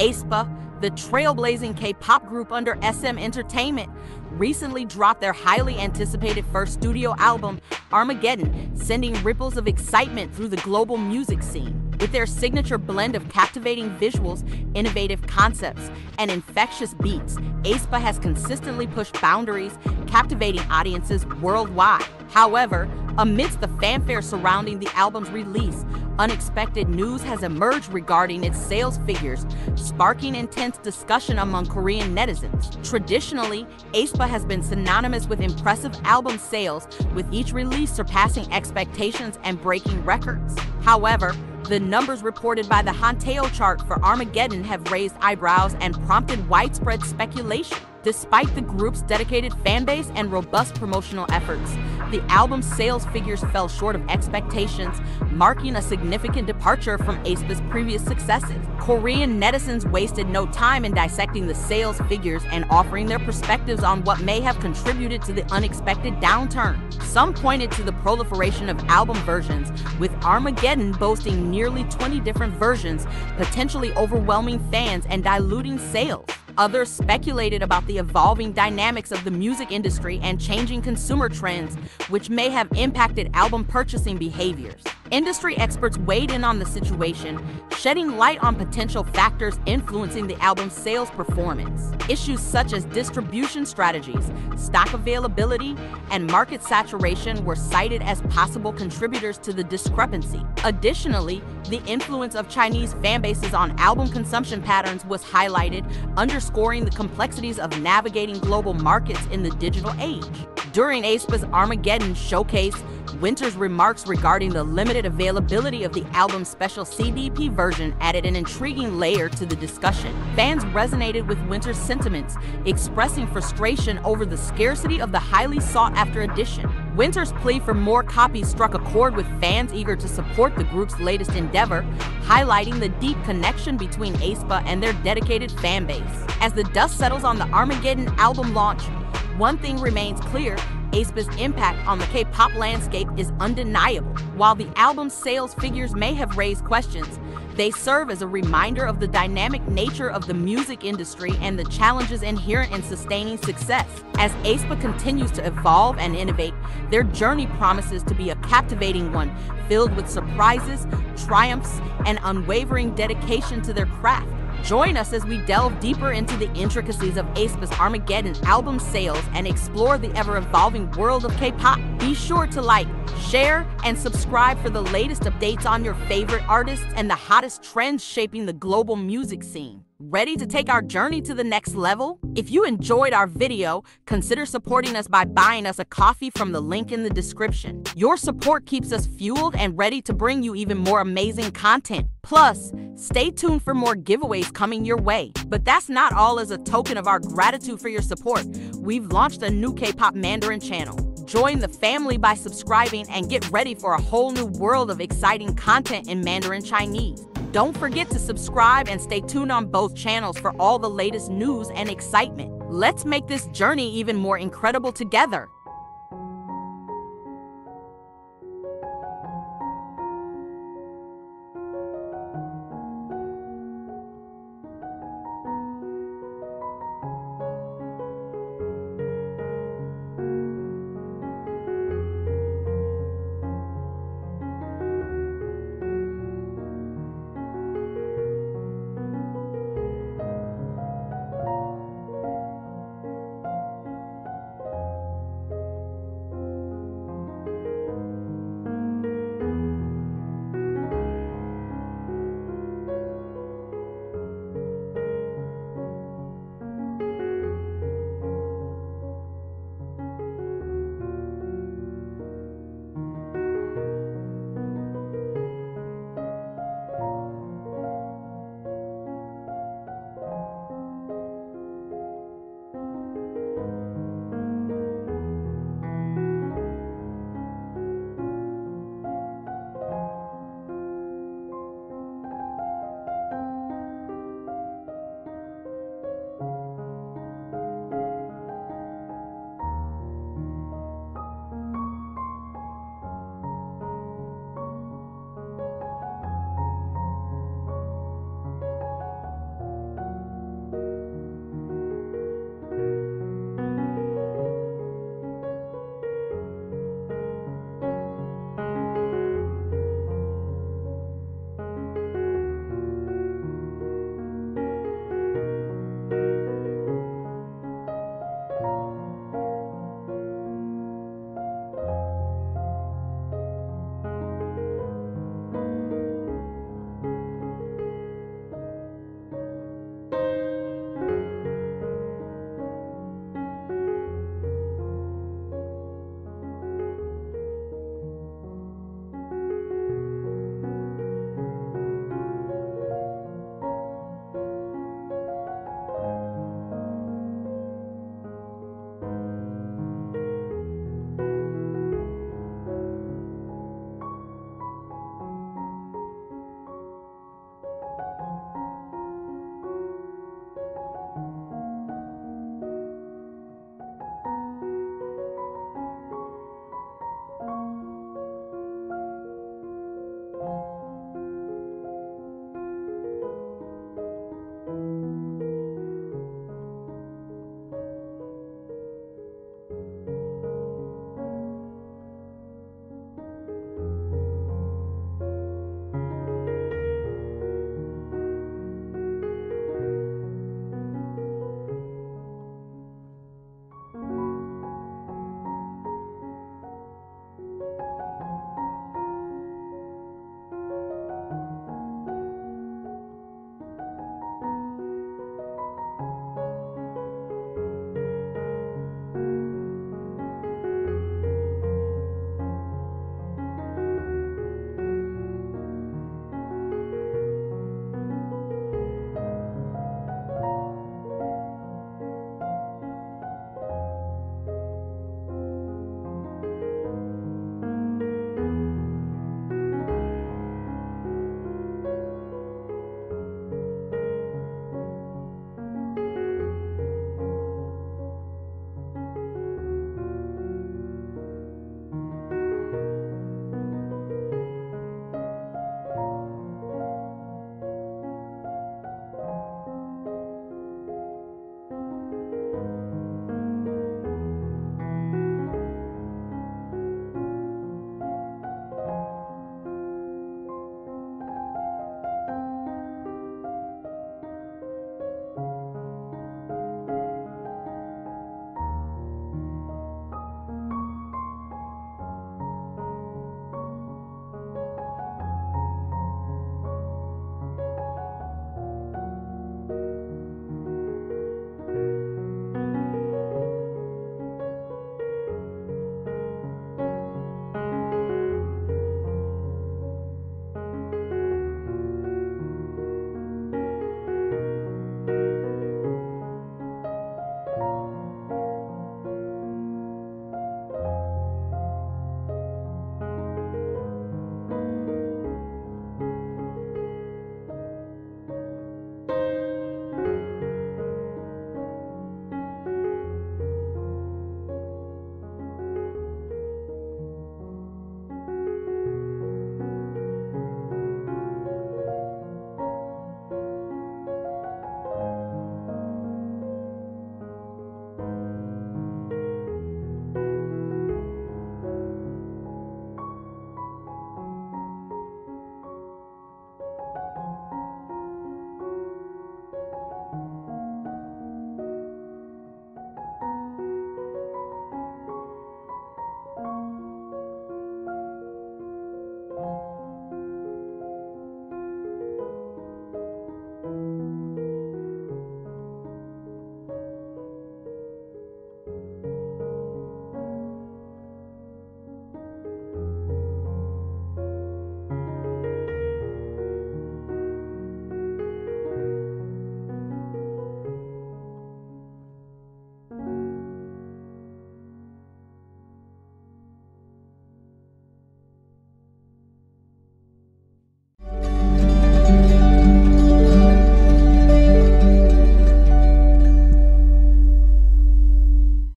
Aespa, the trailblazing K-pop group under SM Entertainment, recently dropped their highly anticipated first studio album, Armageddon, sending ripples of excitement through the global music scene. With their signature blend of captivating visuals, innovative concepts, and infectious beats, Aespa has consistently pushed boundaries, captivating audiences worldwide. However, amidst the fanfare surrounding the album's release, unexpected news has emerged regarding its sales figures, sparking intense discussion among Korean netizens. Traditionally, Aespa has been synonymous with impressive album sales, with each release surpassing expectations and breaking records. However, the numbers reported by the Hanteo chart for Armageddon have raised eyebrows and prompted widespread speculation. Despite the group's dedicated fanbase and robust promotional efforts, the album's sales figures fell short of expectations, marking a significant departure from Aespa's previous successes. Korean netizens wasted no time in dissecting the sales figures and offering their perspectives on what may have contributed to the unexpected downturn. Some pointed to the proliferation of album versions, with Armageddon boasting nearly 20 different versions, potentially overwhelming fans and diluting sales. Others speculated about the evolving dynamics of the music industry and changing consumer trends, which may have impacted album purchasing behaviors. Industry experts weighed in on the situation, shedding light on potential factors influencing the album's sales performance. Issues such as distribution strategies, stock availability, and market saturation were cited as possible contributors to the discrepancy. Additionally, the influence of Chinese fanbases on album consumption patterns was highlighted, underscoring the complexities of navigating global markets in the digital age. During Aespa's Armageddon showcase, Winter's remarks regarding the limited availability of the album's special CDP version added an intriguing layer to the discussion. Fans resonated with Winter's sentiments, expressing frustration over the scarcity of the highly sought-after edition. Winter's plea for more copies struck a chord with fans eager to support the group's latest endeavor, highlighting the deep connection between Aespa and their dedicated fanbase. As the dust settles on the Armageddon album launch, one thing remains clear: Aespa's impact on the K-pop landscape is undeniable. While the album's sales figures may have raised questions, they serve as a reminder of the dynamic nature of the music industry and the challenges inherent in sustaining success. As Aespa continues to evolve and innovate, their journey promises to be a captivating one, filled with surprises, triumphs, and unwavering dedication to their craft. Join us as we delve deeper into the intricacies of Aespa's Armageddon album sales and explore the ever-evolving world of K-pop. Be sure to like, share, and subscribe for the latest updates on your favorite artists and the hottest trends shaping the global music scene. Ready to take our journey to the next level? If you enjoyed our video, consider supporting us by buying us a coffee from the link in the description. Your support keeps us fueled and ready to bring you even more amazing content. Plus, stay tuned for more giveaways coming your way. But that's not all. As a token of our gratitude for your support, we've launched a new K-pop Mandarin channel. Join the family by subscribing and get ready for a whole new world of exciting content in Mandarin Chinese. Don't forget to subscribe and stay tuned on both channels for all the latest news and excitement. Let's make this journey even more incredible together.